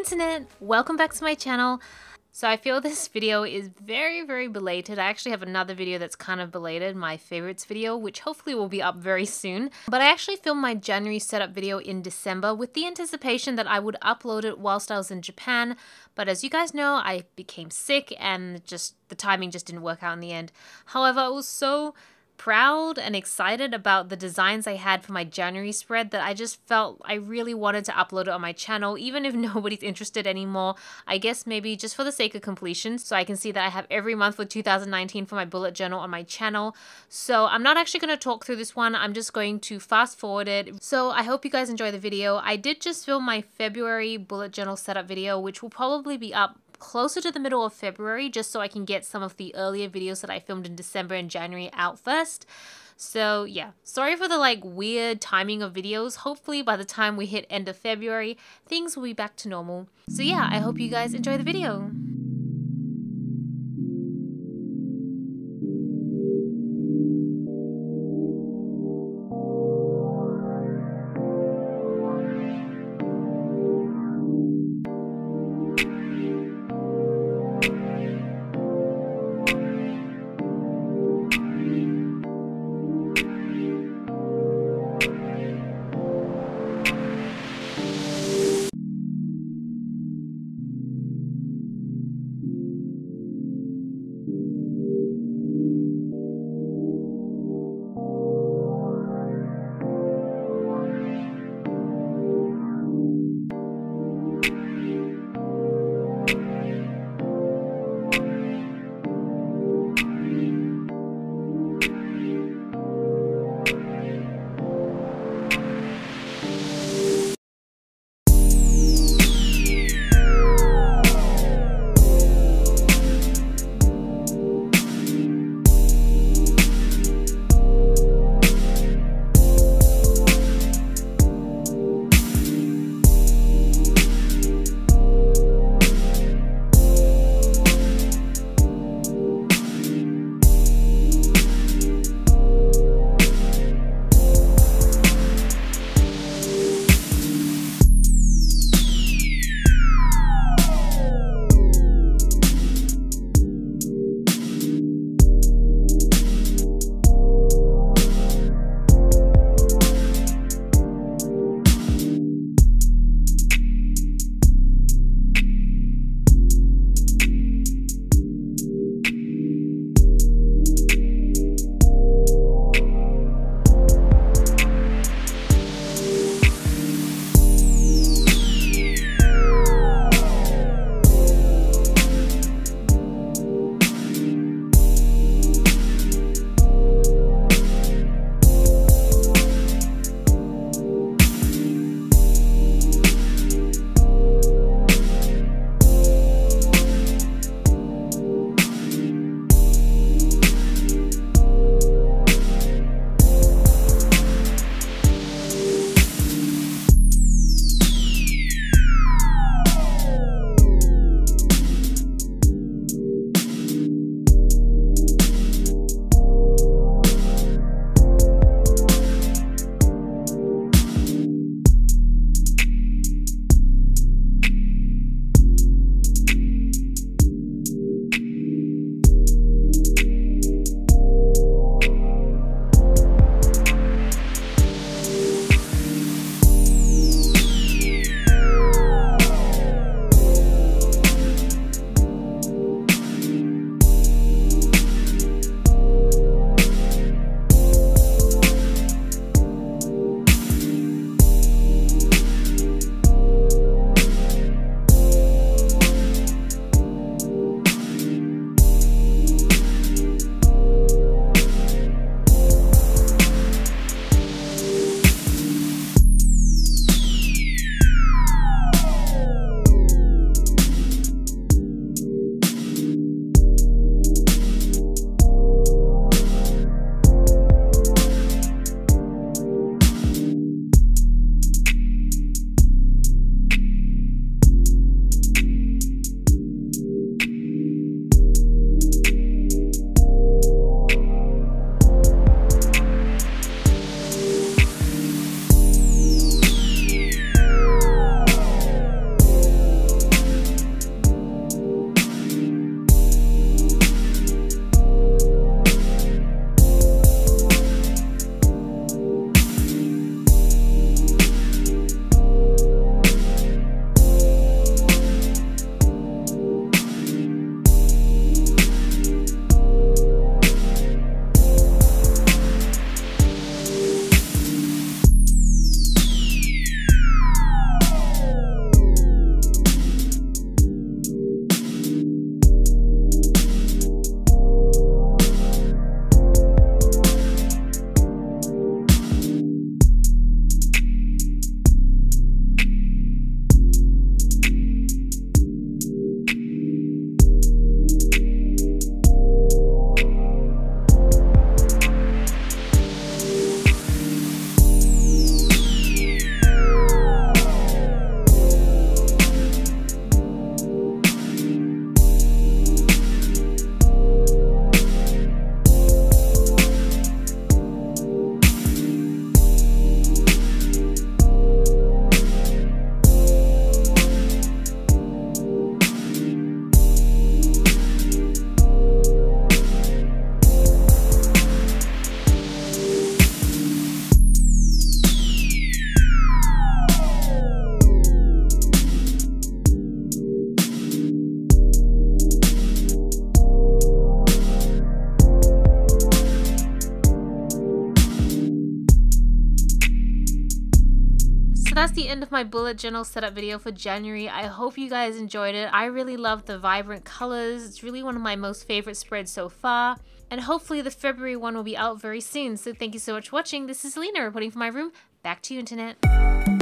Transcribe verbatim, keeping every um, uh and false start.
internet, welcome back to my channel. So I feel this video is very very belated. I actually have another video that's kind of belated, my favorites video, which hopefully will be up very soon. But I actually filmed my January setup video in December with the anticipation that I would upload it whilst I was in Japan, but as you guys know, I became sick and just the timing just didn't work out in the end. However, I was so proud and excited about the designs I had for my January spread that I just felt I really wanted to upload it on my channel, even if nobody's interested anymore. I guess maybe just for the sake of completion, so I can see that I have every month for two thousand nineteen for my bullet journal on my channel. So I'm not actually going to talk through this one, I'm just going to fast forward it. So I hope you guys enjoy the video. I did just film my February bullet journal setup video, which will probably be up closer to the middle of February, just so I can get some of the earlier videos that I filmed in December and January out first. So yeah, sorry for the like weird timing of videos. Hopefully by the time we hit end of February, things will be back to normal. So yeah, I hope you guys enjoy the video. that's the end of my bullet journal setup video for January. I hope you guys enjoyed it. I really love the vibrant colors. It's really one of my most favorite spreads so far. And hopefully the February one will be out very soon. So thank you so much for watching. This is Celina reporting from my room. Back to you, internet.